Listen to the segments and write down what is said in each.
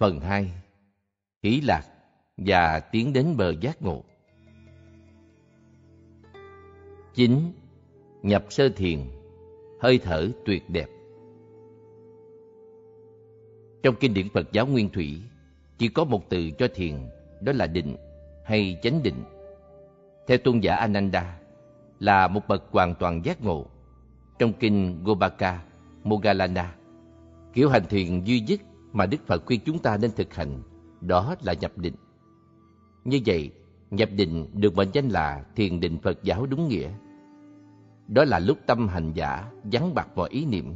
Phần 2. Hỷ lạc và tiến đến bờ giác ngộ. 9. Nhập sơ thiền, hơi thở tuyệt đẹp. Trong kinh điển Phật giáo Nguyên Thủy, chỉ có một từ cho thiền, đó là định hay chánh định. Theo tôn giả Ananda, là một bậc hoàn toàn giác ngộ. Trong kinh Gopaka Moggallana, kiểu hành thiền duy nhất mà Đức Phật khuyên chúng ta nên thực hành, đó là nhập định. Như vậy, nhập định được mệnh danh là thiền định Phật giáo đúng nghĩa. Đó là lúc tâm hành giả vắng bạc mọi ý niệm,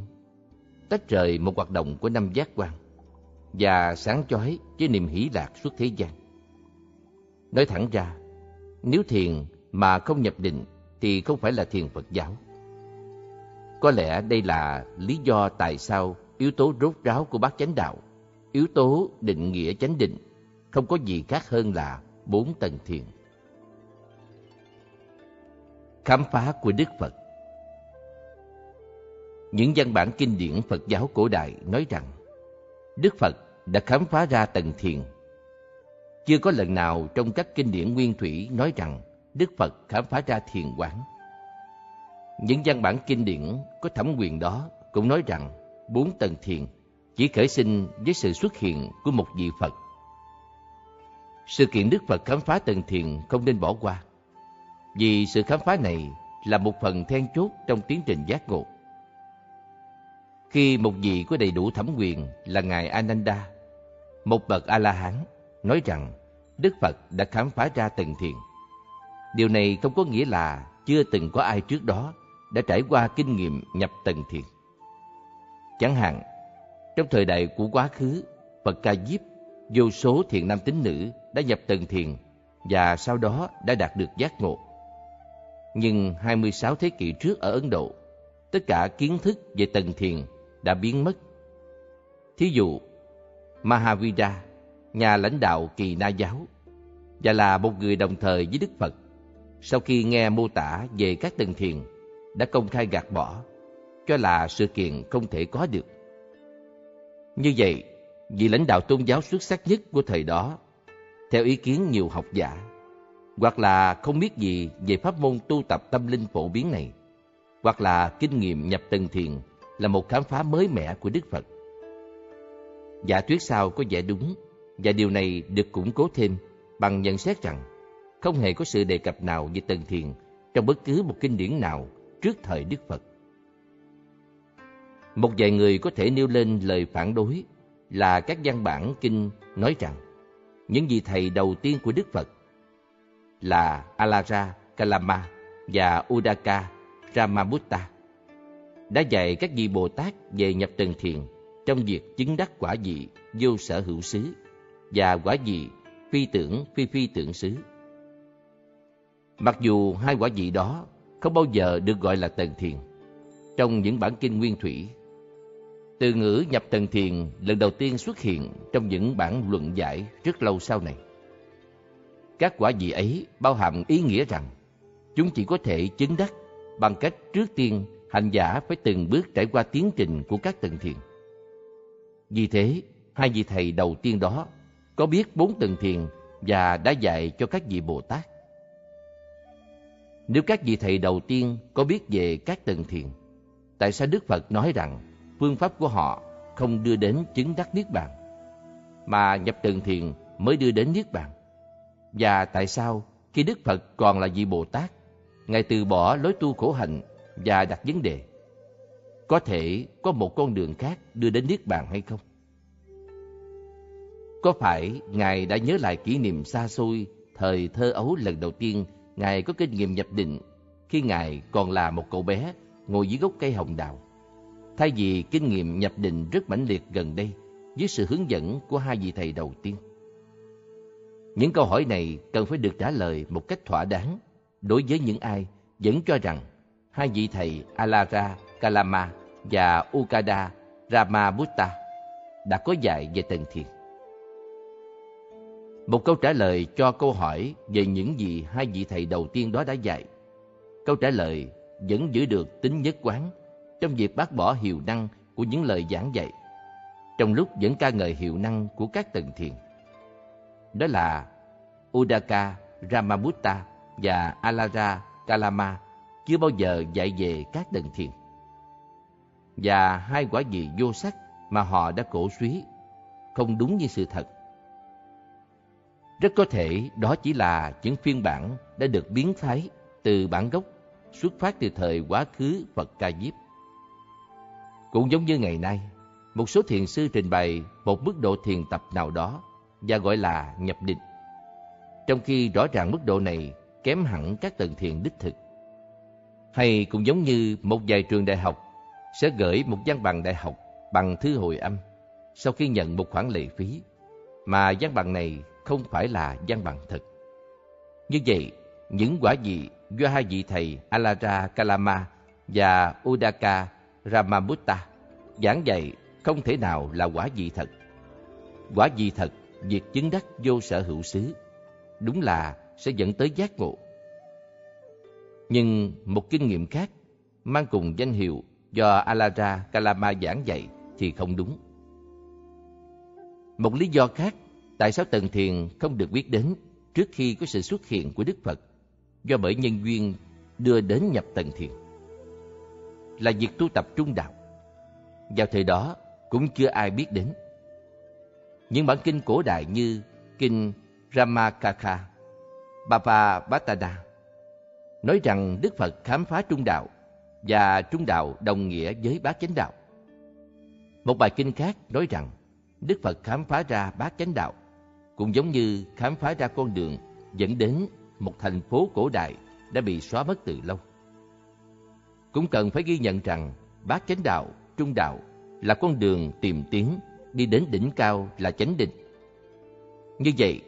tách rời một hoạt động của năm giác quan và sáng chói với niềm hỷ lạc suốt thế gian. Nói thẳng ra, nếu thiền mà không nhập định thì không phải là thiền Phật giáo. Có lẽ đây là lý do tại sao yếu tố rốt ráo của bát chánh đạo, yếu tố định nghĩa chánh định, không có gì khác hơn là 4 tầng thiền. Khám phá của Đức Phật. Những văn bản kinh điển Phật giáo cổ đại nói rằng Đức Phật đã khám phá ra tầng thiền. Chưa có lần nào trong các kinh điển nguyên thủy nói rằng Đức Phật khám phá ra thiền quán. Những văn bản kinh điển có thẩm quyền đó cũng nói rằng 4 tầng thiền chỉ khởi sinh với sự xuất hiện của một vị Phật. Sự kiện Đức Phật khám phá tầng thiền không nên bỏ qua, vì sự khám phá này là một phần then chốt trong tiến trình giác ngộ. Khi một vị có đầy đủ thẩm quyền là Ngài Ananda, một bậc A-la-hán, nói rằng Đức Phật đã khám phá ra tầng thiền. Điều này không có nghĩa là chưa từng có ai trước đó đã trải qua kinh nghiệm nhập tầng thiền. Chẳng hạn, trong thời đại của quá khứ, Phật Ca Diếp, vô số thiện nam tín nữ đã nhập tầng thiền và sau đó đã đạt được giác ngộ. Nhưng 26 thế kỷ trước ở Ấn Độ, tất cả kiến thức về tầng thiền đã biến mất. Thí dụ, Mahavira, nhà lãnh đạo Kỳ Na giáo, và là một người đồng thời với Đức Phật, sau khi nghe mô tả về các tầng thiền, đã công khai gạt bỏ, cho là sự kiện không thể có được. Như vậy, vị lãnh đạo tôn giáo xuất sắc nhất của thời đó, theo ý kiến nhiều học giả, hoặc là không biết gì về pháp môn tu tập tâm linh phổ biến này, hoặc là kinh nghiệm nhập tầng thiền là một khám phá mới mẻ của Đức Phật. Giả thuyết sau có vẻ đúng, và điều này được củng cố thêm bằng nhận xét rằng không hề có sự đề cập nào về tầng thiền trong bất cứ một kinh điển nào trước thời Đức Phật. Một vài người có thể nêu lên lời phản đối là các văn bản kinh nói rằng những vị thầy đầu tiên của Đức Phật là Alara Kalama và Udaka Ramamutta đã dạy các vị Bồ Tát về nhập tầng thiền trong việc chứng đắc quả vị vô sở hữu xứ và quả vị phi tưởng phi phi tưởng xứ. Mặc dù hai quả vị đó không bao giờ được gọi là tầng thiền. Trong những bản kinh nguyên thủy, từ ngữ nhập tầng thiền lần đầu tiên xuất hiện trong những bản luận giải rất lâu sau này. Các quả vị ấy bao hàm ý nghĩa rằng chúng chỉ có thể chứng đắc bằng cách trước tiên hành giả phải từng bước trải qua tiến trình của các tầng thiền. Vì thế, hai vị thầy đầu tiên đó có biết 4 tầng thiền và đã dạy cho các vị Bồ Tát. Nếu các vị thầy đầu tiên có biết về các tầng thiền, tại sao Đức Phật nói rằng phương pháp của họ không đưa đến chứng đắc Niết Bàn, mà nhập tầng thiền mới đưa đến Niết Bàn? Và tại sao khi Đức Phật còn là vị Bồ Tát, Ngài từ bỏ lối tu khổ hạnh và đặt vấn đề có thể có một con đường khác đưa đến niết bàn hay không? Có phải Ngài đã nhớ lại kỷ niệm xa xôi thời thơ ấu lần đầu tiên Ngài có kinh nghiệm nhập định, khi Ngài còn là một cậu bé ngồi dưới gốc cây hồng đào? Thay vì kinh nghiệm nhập định rất mãnh liệt gần đây dưới sự hướng dẫn của hai vị thầy đầu tiên. Những câu hỏi này cần phải được trả lời một cách thỏa đáng đối với những ai vẫn cho rằng hai vị thầy Alara Kalama và Ukada Ramabutta đã có dạy về tầng thiền. Một câu trả lời cho câu hỏi về những gì hai vị thầy đầu tiên đó đã dạy. Câu trả lời vẫn giữ được tính nhất quán trong việc bác bỏ hiệu năng của những lời giảng dạy, trong lúc vẫn ca ngợi hiệu năng của các tầng thiền. Đó là Udaka Ramabutta và Alara Kalama chưa bao giờ dạy về các tầng thiền và hai quả vị vô sắc mà họ đã cổ suý không đúng như sự thật. Rất có thể đó chỉ là những phiên bản đã được biến thái từ bản gốc, xuất phát từ thời quá khứ Phật Ca Diếp. Cũng giống như ngày nay, một số thiền sư trình bày một mức độ thiền tập nào đó và gọi là nhập định, trong khi rõ ràng mức độ này kém hẳn các tầng thiền đích thực. Hay cũng giống như một vài trường đại học sẽ gửi một văn bằng đại học bằng thư hồi âm sau khi nhận một khoản lệ phí, mà văn bằng này không phải là văn bằng thật. Như vậy, những quả vị do hai vị thầy Alara Kalama và Udaka Ramabutta giảng dạy không thể nào là quả vị thật. Quả vị thật, việc chứng đắc vô sở hữu xứ, đúng là sẽ dẫn tới giác ngộ. Nhưng một kinh nghiệm khác mang cùng danh hiệu do Alara Kalama giảng dạy thì không đúng. Một lý do khác tại sao tầng thiền không được biết đến trước khi có sự xuất hiện của Đức Phật, do bởi nhân duyên đưa đến nhập tầng thiền, là việc tu tập trung đạo. Vào thời đó cũng chưa ai biết đến. Những bản kinh cổ đại như kinh Ramakakha, Bhavavatana nói rằng Đức Phật khám phá trung đạo và trung đạo đồng nghĩa với bát chánh đạo. Một bài kinh khác nói rằng Đức Phật khám phá ra bát chánh đạo, cũng giống như khám phá ra con đường dẫn đến một thành phố cổ đại đã bị xóa mất từ lâu. Cũng cần phải ghi nhận rằng bát chánh đạo, trung đạo là con đường tìm tiến đi đến đỉnh cao là chánh định. Như vậy,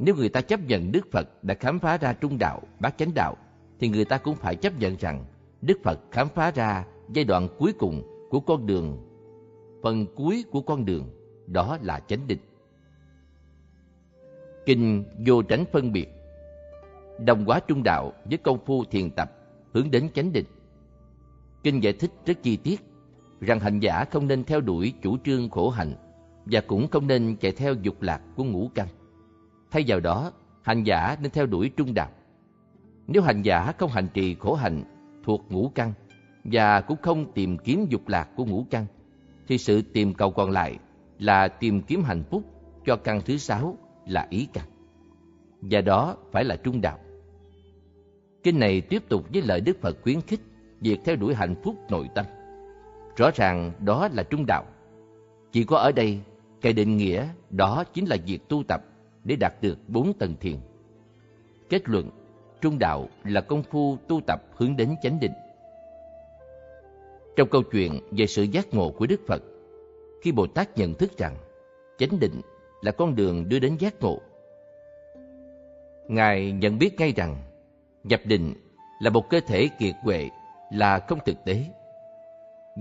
nếu người ta chấp nhận Đức Phật đã khám phá ra trung đạo, bát chánh đạo, thì người ta cũng phải chấp nhận rằng Đức Phật khám phá ra giai đoạn cuối cùng của con đường, phần cuối của con đường, đó là chánh định. Kinh Vô Tránh Phân Biệt đồng hóa trung đạo với công phu thiền tập hướng đến chánh định. Kinh giải thích rất chi tiết rằng hành giả không nên theo đuổi chủ trương khổ hạnh và cũng không nên chạy theo dục lạc của ngũ căn. Thay vào đó, hành giả nên theo đuổi trung đạo. Nếu hành giả không hành trì khổ hạnh thuộc ngũ căn và cũng không tìm kiếm dục lạc của ngũ căn, thì sự tìm cầu còn lại là tìm kiếm hạnh phúc cho căn thứ sáu là ý căn, và đó phải là trung đạo. Kinh này tiếp tục với lời Đức Phật khuyến khích việc theo đuổi hạnh phúc nội tâm. Rõ ràng đó là trung đạo. Chỉ có ở đây, cái định nghĩa đó chính là việc tu tập để đạt được 4 tầng thiền. Kết luận, trung đạo là công phu tu tập hướng đến chánh định. Trong câu chuyện về sự giác ngộ của Đức Phật, khi Bồ Tát nhận thức rằng chánh định là con đường đưa đến giác ngộ, Ngài nhận biết ngay rằng nhập định là một cơ thể kiệt quệ, là không thực tế.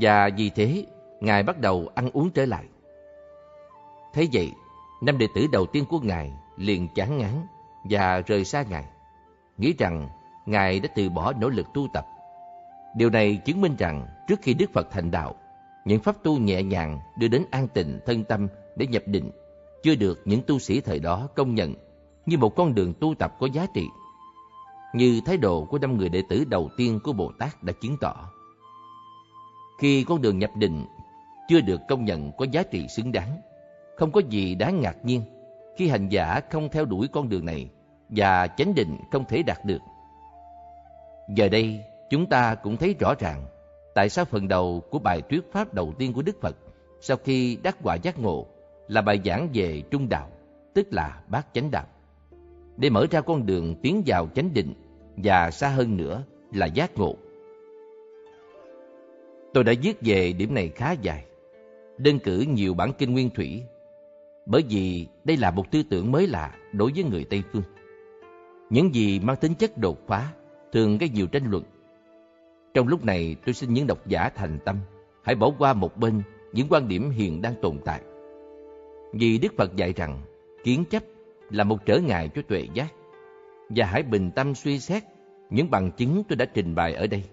Và vì thế, Ngài bắt đầu ăn uống trở lại. Thế vậy, 5 đệ tử đầu tiên của Ngài liền chán ngán và rời xa Ngài, nghĩ rằng Ngài đã từ bỏ nỗ lực tu tập. Điều này chứng minh rằng trước khi Đức Phật thành đạo, những pháp tu nhẹ nhàng đưa đến an tịnh thân tâm để nhập định chưa được những tu sĩ thời đó công nhận như một con đường tu tập có giá trị, như thái độ của 5 người đệ tử đầu tiên của Bồ Tát đã chứng tỏ. Khi con đường nhập định chưa được công nhận có giá trị xứng đáng, không có gì đáng ngạc nhiên khi hành giả không theo đuổi con đường này và chánh định không thể đạt được. Giờ đây, chúng ta cũng thấy rõ ràng tại sao phần đầu của bài thuyết pháp đầu tiên của Đức Phật sau khi đắc quả giác ngộ là bài giảng về trung đạo, tức là bát chánh đạo, để mở ra con đường tiến vào chánh định và xa hơn nữa là giác ngộ. Tôi đã viết về điểm này khá dài, đơn cử nhiều bản kinh nguyên thủy, bởi vì đây là một tư tưởng mới lạ đối với người Tây Phương. Những gì mang tính chất đột phá thường gây nhiều tranh luận. Trong lúc này, tôi xin những độc giả thành tâm hãy bỏ qua một bên những quan điểm hiện đang tồn tại. Vì Đức Phật dạy rằng kiến chấp là một trở ngại cho tuệ giác, và hãy bình tâm suy xét những bằng chứng tôi đã trình bày ở đây.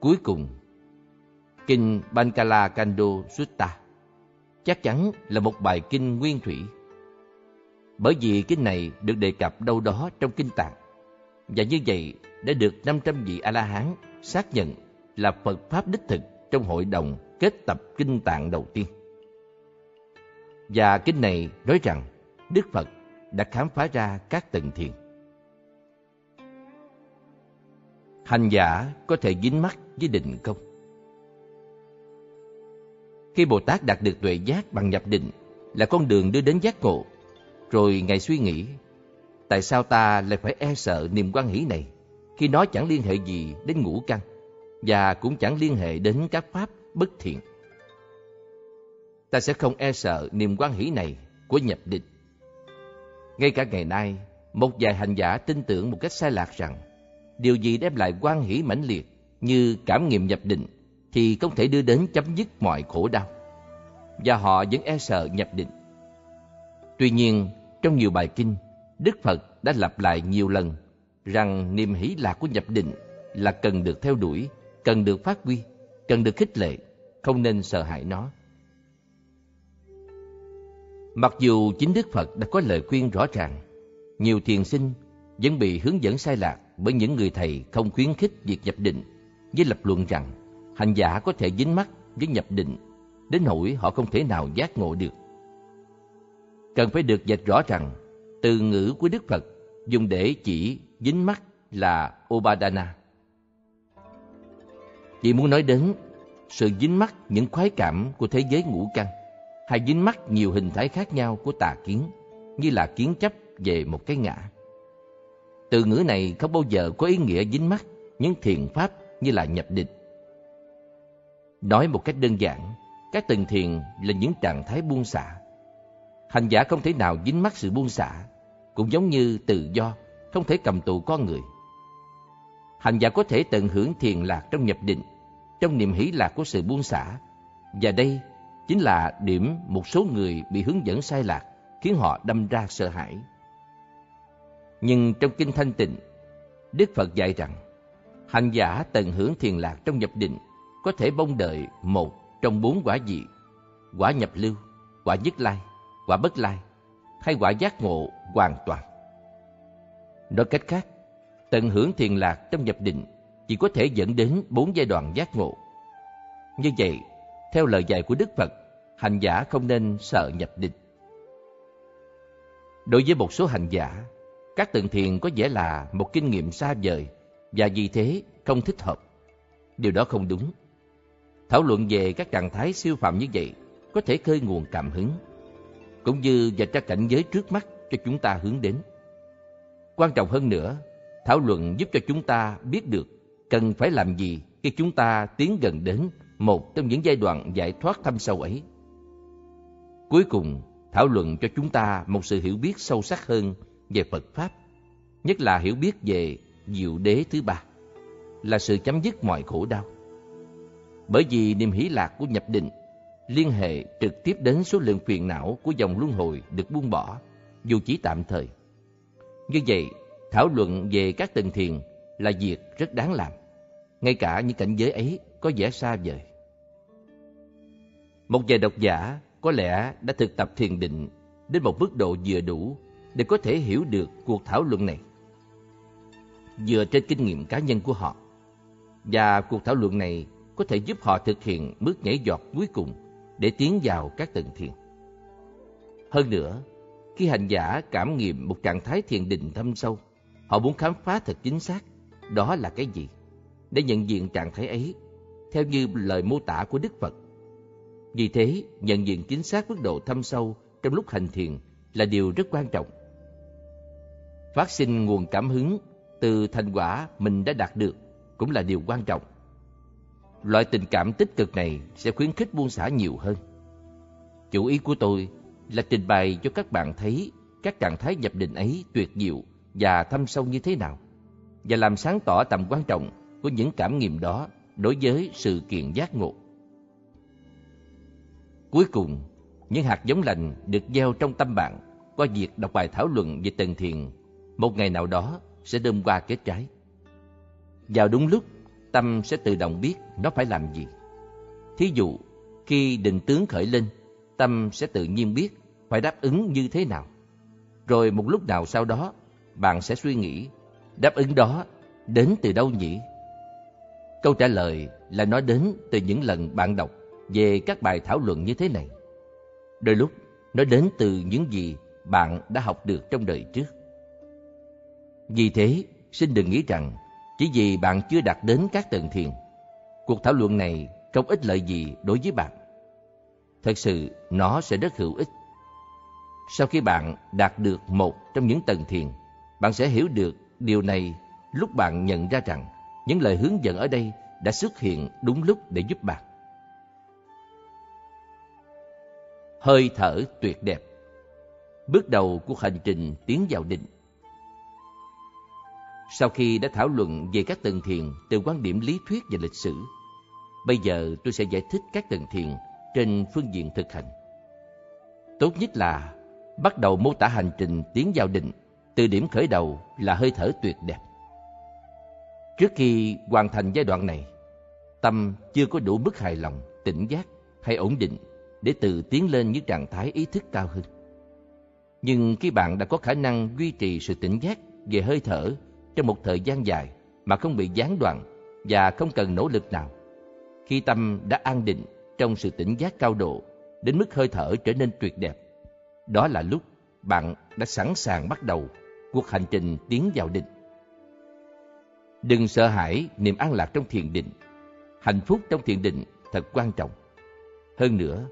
Cuối cùng, kinh Bankala Kando Sutta chắc chắn là một bài kinh nguyên thủy, bởi vì kinh này được đề cập đâu đó trong kinh Tạng, và như vậy đã được 500 vị A-la-hán xác nhận là Phật Pháp đích thực trong hội đồng kết tập kinh Tạng đầu tiên. Và kinh này nói rằng Đức Phật đã khám phá ra các tầng thiền. Hành giả có thể dính mắc với định không? Khi Bồ Tát đạt được tuệ giác bằng nhập định là con đường đưa đến giác ngộ, rồi Ngài suy nghĩ, tại sao ta lại phải e sợ niềm hoan hỷ này khi nó chẳng liên hệ gì đến ngũ căn và cũng chẳng liên hệ đến các pháp bất thiện? Ta sẽ không e sợ niềm hoan hỷ này của nhập định. Ngay cả ngày nay, một vài hành giả tin tưởng một cách sai lạc rằng điều gì đem lại hoan hỷ mãnh liệt như cảm nghiệm nhập định thì không thể đưa đến chấm dứt mọi khổ đau, và họ vẫn e sợ nhập định. Tuy nhiên, trong nhiều bài kinh, Đức Phật đã lặp lại nhiều lần rằng niềm hỷ lạc của nhập định là cần được theo đuổi, cần được phát huy, cần được khích lệ, không nên sợ hãi nó. Mặc dù chính Đức Phật đã có lời khuyên rõ ràng, nhiều thiền sinh vẫn bị hướng dẫn sai lạc bởi những người thầy không khuyến khích việc nhập định, với lập luận rằng hành giả có thể dính mắc với nhập định đến nỗi họ không thể nào giác ngộ được. Cần phải được vạch rõ rằng từ ngữ của Đức Phật dùng để chỉ dính mắc là Upadana, chỉ muốn nói đến sự dính mắc những khoái cảm của thế giới ngũ căn, hay dính mắc nhiều hình thái khác nhau của tà kiến, như là kiến chấp về một cái ngã. Từ ngữ này không bao giờ có ý nghĩa dính mắc những thiền pháp như là nhập định. Nói một cách đơn giản, các tầng thiền là những trạng thái buông xả. Hành giả không thể nào dính mắc sự buông xả, cũng giống như tự do không thể cầm tù con người. Hành giả có thể tận hưởng thiền lạc trong nhập định, trong niềm hỷ lạc của sự buông xả, và đây chính là điểm một số người bị hướng dẫn sai lạc khiến họ đâm ra sợ hãi. Nhưng trong kinh Thanh Tịnh, Đức Phật dạy rằng hành giả tận hưởng thiền lạc trong nhập định có thể mong đợi một trong bốn quả vị: quả nhập lưu, quả nhất lai, quả bất lai, hay quả giác ngộ hoàn toàn. Nói cách khác, tận hưởng thiền lạc trong nhập định chỉ có thể dẫn đến 4 giai đoạn giác ngộ. Như vậy, theo lời dạy của Đức Phật, hành giả không nên sợ nhập định. Đối với một số hành giả, các tầng thiền có vẻ là một kinh nghiệm xa vời và vì thế không thích hợp. Điều đó không đúng. Thảo luận về các trạng thái siêu phàm như vậy có thể khơi nguồn cảm hứng, cũng như vạch ra cảnh giới trước mắt cho chúng ta hướng đến. Quan trọng hơn nữa, thảo luận giúp cho chúng ta biết được cần phải làm gì khi chúng ta tiến gần đến một trong những giai đoạn giải thoát thâm sâu ấy. Cuối cùng, thảo luận cho chúng ta một sự hiểu biết sâu sắc hơn về Phật Pháp, nhất là hiểu biết về diệu đế thứ ba, là sự chấm dứt mọi khổ đau. Bởi vì niềm hỷ lạc của nhập định liên hệ trực tiếp đến số lượng phiền não của dòng luân hồi được buông bỏ, dù chỉ tạm thời. Như vậy, thảo luận về các tầng thiền là việc rất đáng làm, ngay cả những cảnh giới ấy có vẻ xa vời. Một vài độc giả có lẽ đã thực tập thiền định đến một mức độ vừa đủ để có thể hiểu được cuộc thảo luận này, dựa trên kinh nghiệm cá nhân của họ, và cuộc thảo luận này có thể giúp họ thực hiện bước nhảy vọt cuối cùng để tiến vào các tầng thiền. Hơn nữa, khi hành giả cảm nghiệm một trạng thái thiền định thâm sâu, họ muốn khám phá thật chính xác đó là cái gì, để nhận diện trạng thái ấy theo như lời mô tả của Đức Phật. Vì thế, nhận diện chính xác mức độ thâm sâu trong lúc hành thiền là điều rất quan trọng. Phát sinh nguồn cảm hứng từ thành quả mình đã đạt được cũng là điều quan trọng. Loại tình cảm tích cực này sẽ khuyến khích buông xả nhiều hơn. Chủ ý của tôi là trình bày cho các bạn thấy các trạng thái nhập định ấy tuyệt diệu và thâm sâu như thế nào, và làm sáng tỏ tầm quan trọng của những cảm nghiệm đó đối với sự kiện giác ngộ. Cuối cùng, những hạt giống lành được gieo trong tâm bạn qua việc đọc bài thảo luận về tầng thiền, một ngày nào đó sẽ đơm hoa kết trái. Vào đúng lúc, tâm sẽ tự động biết nó phải làm gì. Thí dụ, khi định tướng khởi lên, tâm sẽ tự nhiên biết phải đáp ứng như thế nào. Rồi một lúc nào sau đó, bạn sẽ suy nghĩ, đáp ứng đó đến từ đâu nhỉ? Câu trả lời là nó đến từ những lần bạn đọc về các bài thảo luận như thế này. Đôi lúc, nó đến từ những gì bạn đã học được trong đời trước. Vì thế, xin đừng nghĩ rằng chỉ vì bạn chưa đạt đến các tầng thiền, cuộc thảo luận này không ích lợi gì đối với bạn. Thật sự, nó sẽ rất hữu ích. Sau khi bạn đạt được một trong những tầng thiền, bạn sẽ hiểu được điều này lúc bạn nhận ra rằng những lời hướng dẫn ở đây đã xuất hiện đúng lúc để giúp bạn. Hơi thở tuyệt đẹp. Bước đầu của hành trình tiến vào định. Sau khi đã thảo luận về các tầng thiền từ quan điểm lý thuyết và lịch sử, bây giờ tôi sẽ giải thích các tầng thiền trên phương diện thực hành. Tốt nhất là bắt đầu mô tả hành trình tiến vào định từ điểm khởi đầu là hơi thở tuyệt đẹp. Trước khi hoàn thành giai đoạn này, tâm chưa có đủ mức hài lòng, tỉnh giác hay ổn định để tự tiến lên những trạng thái ý thức cao hơn. Nhưng khi bạn đã có khả năng duy trì sự tỉnh giác về hơi thở trong một thời gian dài mà không bị gián đoạn và không cần nỗ lực nào, khi tâm đã an định trong sự tỉnh giác cao độ đến mức hơi thở trở nên tuyệt đẹp, đó là lúc bạn đã sẵn sàng bắt đầu cuộc hành trình tiến vào định. Đừng sợ hãi niềm an lạc trong thiền định. Hạnh phúc trong thiền định thật quan trọng. Hơn nữa,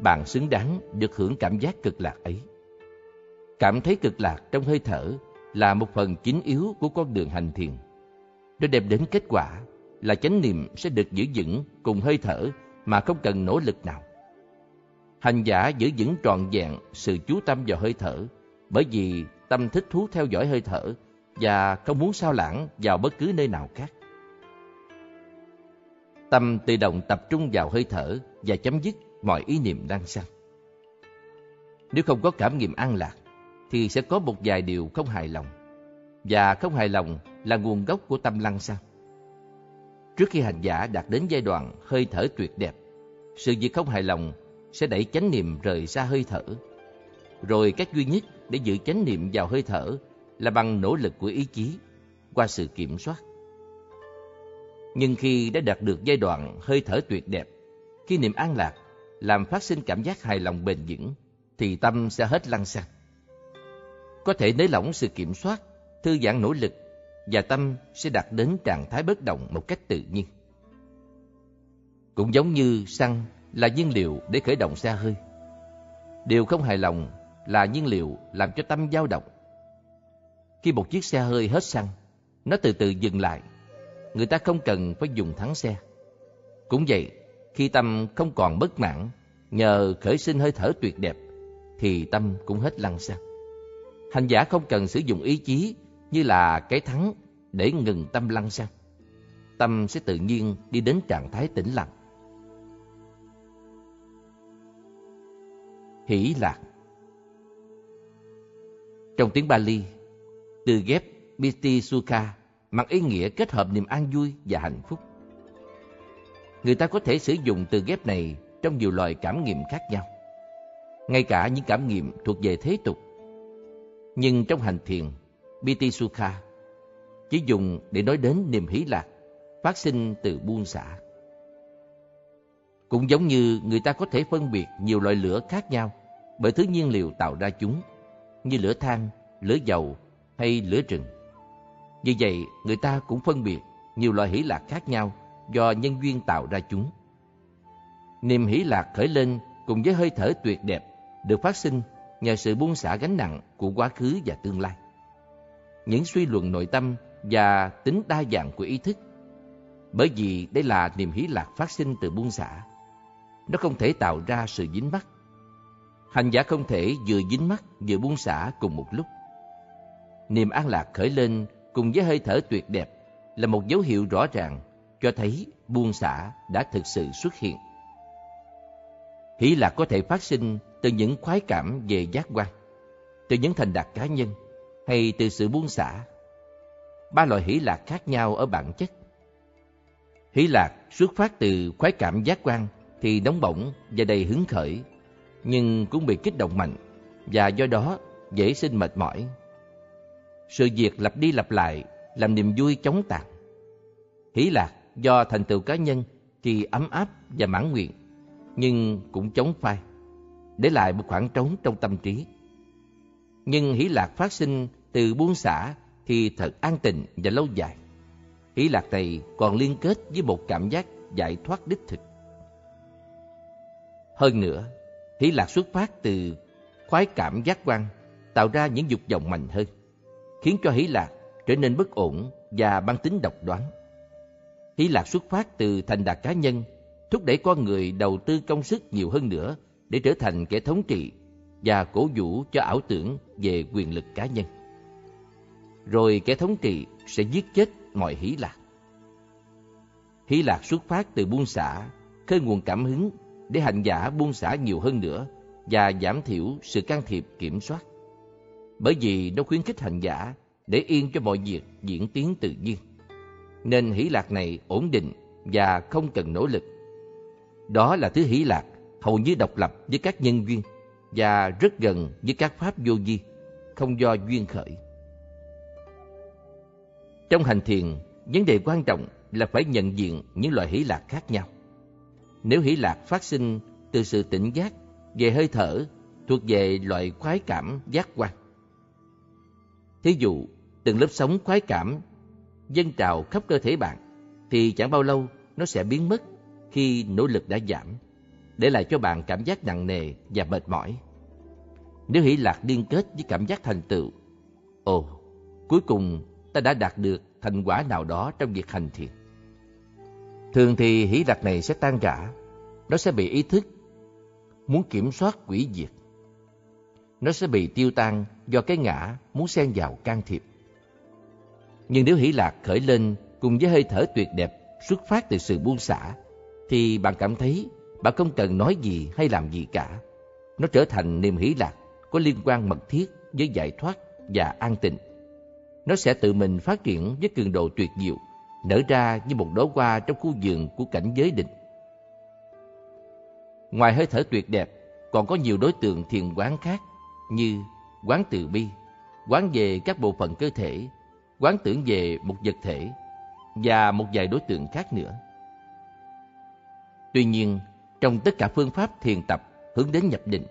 bạn xứng đáng được hưởng cảm giác cực lạc ấy. Cảm thấy cực lạc trong hơi thở là một phần chính yếu của con đường hành thiền. Để đem đến kết quả là chánh niệm sẽ được giữ vững cùng hơi thở mà không cần nỗ lực nào. Hành giả giữ vững trọn vẹn sự chú tâm vào hơi thở bởi vì tâm thích thú theo dõi hơi thở và không muốn sao lãng vào bất cứ nơi nào khác. Tâm tự động tập trung vào hơi thở và chấm dứt mọi ý niệm đang sanh. Nếu không có cảm nghiệm an lạc, thì sẽ có một vài điều không hài lòng. Và không hài lòng là nguồn gốc của tâm lăng xăng. Trước khi hành giả đạt đến giai đoạn hơi thở tuyệt đẹp, sự việc không hài lòng sẽ đẩy chánh niệm rời xa hơi thở. Rồi cách duy nhất để giữ chánh niệm vào hơi thở là bằng nỗ lực của ý chí, qua sự kiểm soát. Nhưng khi đã đạt được giai đoạn hơi thở tuyệt đẹp, khi niệm an lạc làm phát sinh cảm giác hài lòng bền vững, thì tâm sẽ hết lăng xăng. Có thể nới lỏng sự kiểm soát, thư giãn nỗ lực, và tâm sẽ đạt đến trạng thái bất động một cách tự nhiên. Cũng giống như xăng là nhiên liệu để khởi động xe hơi. Điều không hài lòng là nhiên liệu làm cho tâm dao động. Khi một chiếc xe hơi hết xăng, nó từ từ dừng lại. Người ta không cần phải dùng thắng xe. Cũng vậy, khi tâm không còn bất mãn nhờ khởi sinh hơi thở tuyệt đẹp, thì tâm cũng hết lăng xăng. Hành giả không cần sử dụng ý chí như là cái thắng để ngừng tâm lăng xăng. Tâm sẽ tự nhiên đi đến trạng thái tĩnh lặng. Hỷ lạc. Trong tiếng Pali, từ ghép Piti Sukha mang ý nghĩa kết hợp niềm an vui và hạnh phúc. Người ta có thể sử dụng từ ghép này trong nhiều loại cảm nghiệm khác nhau, ngay cả những cảm nghiệm thuộc về thế tục. Nhưng trong hành thiền, Piti Sukha chỉ dùng để nói đến niềm hỷ lạc phát sinh từ buông xả. Cũng giống như người ta có thể phân biệt nhiều loại lửa khác nhau bởi thứ nhiên liệu tạo ra chúng, như lửa than, lửa dầu hay lửa rừng. Vì vậy, người ta cũng phân biệt nhiều loại hỷ lạc khác nhau do nhân duyên tạo ra chúng. Niềm hỷ lạc khởi lên cùng với hơi thở tuyệt đẹp được phát sinh nhờ sự buông xả gánh nặng của quá khứ và tương lai, những suy luận nội tâm và tính đa dạng của ý thức. Bởi vì đây là niềm hỷ lạc phát sinh từ buông xả, nó không thể tạo ra sự dính mắc. Hành giả không thể vừa dính mắc vừa buông xả cùng một lúc. Niềm an lạc khởi lên cùng với hơi thở tuyệt đẹp là một dấu hiệu rõ ràng cho thấy buông xả đã thực sự xuất hiện. Hỷ lạc có thể phát sinh từ những khoái cảm về giác quan, từ những thành đạt cá nhân hay từ sự buông xả. Ba loại hỷ lạc khác nhau ở bản chất. Hỷ lạc xuất phát từ khoái cảm giác quan thì nóng bỏng và đầy hứng khởi, nhưng cũng bị kích động mạnh và do đó dễ sinh mệt mỏi. Sự việc lặp đi lặp lại làm niềm vui chóng tàn. Hỷ lạc do thành tựu cá nhân thì ấm áp và mãn nguyện, nhưng cũng chóng phai, để lại một khoảng trống trong tâm trí. Nhưng hỷ lạc phát sinh từ buông xả thì thật an tịnh và lâu dài. Hỷ lạc này còn liên kết với một cảm giác giải thoát đích thực. Hơn nữa, hỷ lạc xuất phát từ khoái cảm giác quan tạo ra những dục vọng mạnh hơn, khiến cho hỷ lạc trở nên bất ổn và mang tính độc đoán. Hỷ lạc xuất phát từ thành đạt cá nhân thúc đẩy con người đầu tư công sức nhiều hơn nữa để trở thành kẻ thống trị và cổ vũ cho ảo tưởng về quyền lực cá nhân. Rồi kẻ thống trị sẽ giết chết mọi hỷ lạc. Hỷ lạc xuất phát từ buông xả, khơi nguồn cảm hứng để hành giả buông xả nhiều hơn nữa và giảm thiểu sự can thiệp kiểm soát. Bởi vì nó khuyến khích hành giả để yên cho mọi việc diễn tiến tự nhiên, nên hỷ lạc này ổn định và không cần nỗ lực. Đó là thứ hỷ lạc hầu như độc lập với các nhân duyên và rất gần với các pháp vô vi, không do duyên khởi. Trong hành thiền, vấn đề quan trọng là phải nhận diện những loại hỷ lạc khác nhau. Nếu hỷ lạc phát sinh từ sự tỉnh giác về hơi thở thuộc về loại khoái cảm giác quan. Thí dụ, từng lớp sóng khoái cảm dâng trào khắp cơ thể bạn thì chẳng bao lâu nó sẽ biến mất khi nỗ lực đã giảm, để lại cho bạn cảm giác nặng nề và mệt mỏi. Nếu hỷ lạc liên kết với cảm giác thành tựu, ồ, cuối cùng ta đã đạt được thành quả nào đó trong việc hành thiền, thường thì hỷ lạc này sẽ tan rã. Nó sẽ bị ý thức muốn kiểm soát hủy diệt. Nó sẽ bị tiêu tan do cái ngã muốn xen vào can thiệp. Nhưng nếu hỷ lạc khởi lên cùng với hơi thở tuyệt đẹp xuất phát từ sự buông xả, thì bạn cảm thấy bạn không cần nói gì hay làm gì cả. Nó trở thành niềm hỷ lạc có liên quan mật thiết với giải thoát và an tịnh. Nó sẽ tự mình phát triển với cường độ tuyệt diệu, nở ra như một đóa hoa trong khu vườn của cảnh giới định. Ngoài hơi thở tuyệt đẹp, còn có nhiều đối tượng thiền quán khác như quán từ bi, quán về các bộ phận cơ thể, quán tưởng về một vật thể và một vài đối tượng khác nữa. Tuy nhiên, trong tất cả phương pháp thiền tập hướng đến nhập định,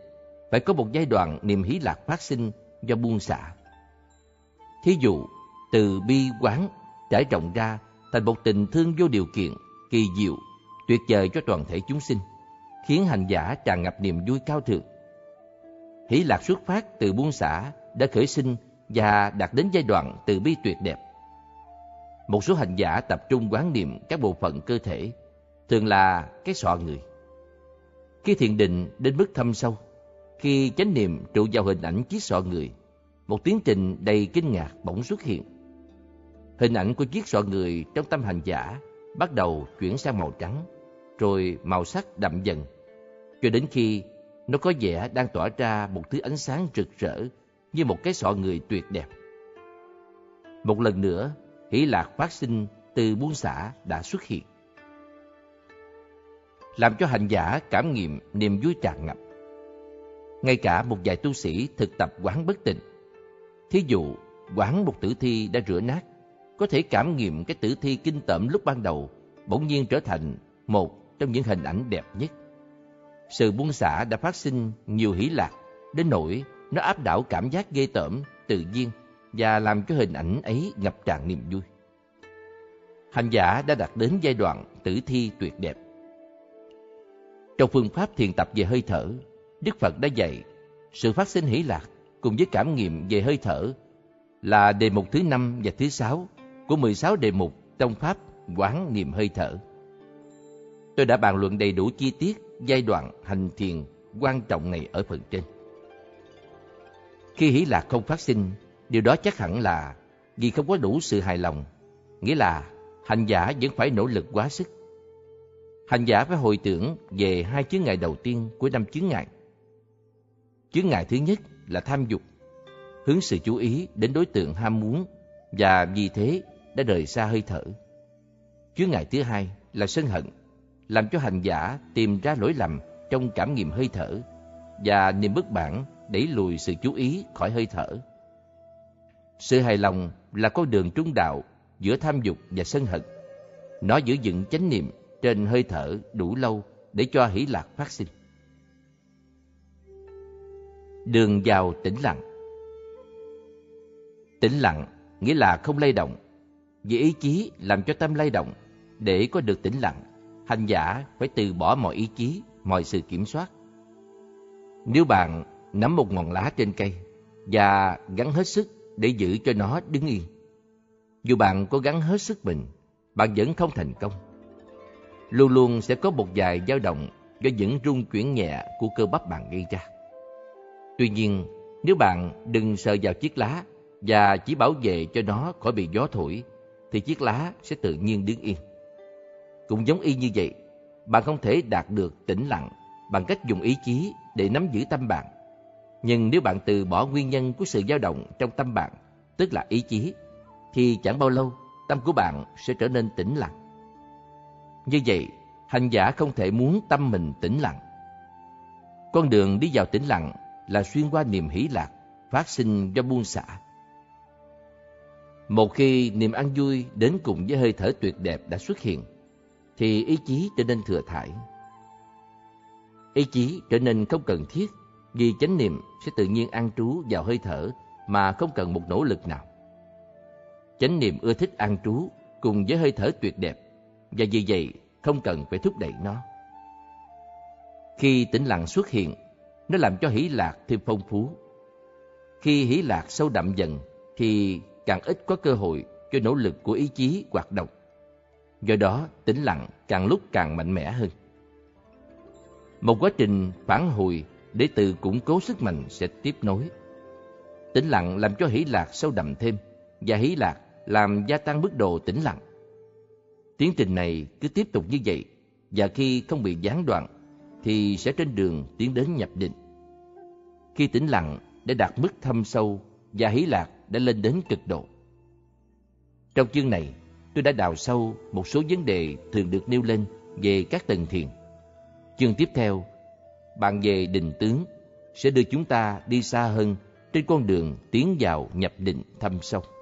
phải có một giai đoạn niềm hỷ lạc phát sinh do buông xả. Thí dụ, từ bi quán trải rộng ra thành một tình thương vô điều kiện, kỳ diệu, tuyệt vời cho toàn thể chúng sinh, khiến hành giả tràn ngập niềm vui cao thượng. Hỷ lạc xuất phát từ buông xả đã khởi sinh và đạt đến giai đoạn từ bi tuyệt đẹp. Một số hành giả tập trung quán niệm các bộ phận cơ thể, thường là cái sọ người. Khi thiền định đến mức thâm sâu, khi chánh niệm trụ vào hình ảnh chiếc sọ người, một tiến trình đầy kinh ngạc bỗng xuất hiện. Hình ảnh của chiếc sọ người trong tâm hành giả bắt đầu chuyển sang màu trắng, rồi màu sắc đậm dần, cho đến khi nó có vẻ đang tỏa ra một thứ ánh sáng rực rỡ như một cái sọ người tuyệt đẹp. Một lần nữa, hỷ lạc phát sinh từ buông xả đã xuất hiện, làm cho hành giả cảm nghiệm niềm vui tràn ngập. Ngay cả một vài tu sĩ thực tập quán bất tịnh, thí dụ quán một tử thi đã rửa nát, có thể cảm nghiệm cái tử thi kinh tởm lúc ban đầu bỗng nhiên trở thành một trong những hình ảnh đẹp nhất. Sự buông xả đã phát sinh nhiều hỷ lạc đến nỗi nó áp đảo cảm giác ghê tởm tự nhiên và làm cho hình ảnh ấy ngập tràn niềm vui. hành giả đã đạt đến giai đoạn tử thi tuyệt đẹp. Trong phương pháp thiền tập về hơi thở, Đức Phật đã dạy sự phát sinh hỷ lạc cùng với cảm nghiệm về hơi thở là đề mục thứ 5 và thứ 6 của 16 đề mục trong pháp Quán Niệm Hơi Thở. Tôi đã bàn luận đầy đủ chi tiết giai đoạn hành thiền quan trọng này ở phần trên. Khi hỷ lạc không phát sinh, điều đó chắc hẳn là vì không có đủ sự hài lòng, nghĩa là hành giả vẫn phải nỗ lực quá sức. Hành giả phải hồi tưởng về hai chướng ngại đầu tiên của 5 chướng ngại. Chướng ngại thứ nhất là tham dục, hướng sự chú ý đến đối tượng ham muốn và vì thế đã rời xa hơi thở. Chướng ngại thứ hai là sân hận, làm cho hành giả tìm ra lỗi lầm trong cảm nghiệm hơi thở và niềm bất mãn đẩy lùi sự chú ý khỏi hơi thở. Sự hài lòng là con đường trung đạo giữa tham dục và sân hận. Nó giữ vững chánh niệm trên hơi thở đủ lâu để cho hỷ lạc phát sinh. Đường vào tĩnh lặng. Tĩnh lặng nghĩa là không lay động. Vì ý chí làm cho tâm lay động, để có được tĩnh lặng, hành giả phải từ bỏ mọi ý chí, mọi sự kiểm soát. Nếu bạn nắm một ngọn lá trên cây và gắng hết sức để giữ cho nó đứng yên, dù bạn cố gắng hết sức mình, bạn vẫn không thành công. Luôn luôn sẽ có một vài dao động do những rung chuyển nhẹ của cơ bắp bạn gây ra. Tuy nhiên, nếu bạn đừng sờ vào chiếc lá và chỉ bảo vệ cho nó khỏi bị gió thổi, thì chiếc lá sẽ tự nhiên đứng yên. Cũng giống y như vậy, bạn không thể đạt được tĩnh lặng bằng cách dùng ý chí để nắm giữ tâm bạn. Nhưng nếu bạn từ bỏ nguyên nhân của sự dao động trong tâm bạn, tức là ý chí, thì chẳng bao lâu tâm của bạn sẽ trở nên tĩnh lặng. Như vậy, hành giả không thể muốn tâm mình tĩnh lặng. Con đường đi vào tĩnh lặng là xuyên qua niềm hỷ lạc phát sinh do buông xả. Một khi niềm an vui đến cùng với hơi thở tuyệt đẹp đã xuất hiện, thì ý chí trở nên thừa thãi. Ý chí trở nên không cần thiết, vì chánh niệm sẽ tự nhiên an trú vào hơi thở mà không cần một nỗ lực nào. Chánh niệm ưa thích an trú cùng với hơi thở tuyệt đẹp, và vì vậy không cần phải thúc đẩy nó. Khi tĩnh lặng xuất hiện, nó làm cho hỷ lạc thêm phong phú. Khi hỷ lạc sâu đậm dần thì càng ít có cơ hội cho nỗ lực của ý chí hoạt động. Do đó, tĩnh lặng càng lúc càng mạnh mẽ hơn. Một quá trình phản hồi để tự củng cố sức mạnh sẽ tiếp nối. Tĩnh lặng làm cho hỷ lạc sâu đậm thêm, và hỷ lạc làm gia tăng mức độ tĩnh lặng. Tiến trình này cứ tiếp tục như vậy, và khi không bị gián đoạn thì sẽ trên đường tiến đến nhập định. Khi tĩnh lặng đã đạt mức thâm sâu và hỷ lạc đã lên đến cực độ. Trong chương này, tôi đã đào sâu một số vấn đề thường được nêu lên về các tầng thiền. Chương tiếp theo, bàn về định tướng, sẽ đưa chúng ta đi xa hơn trên con đường tiến vào nhập định thâm sâu.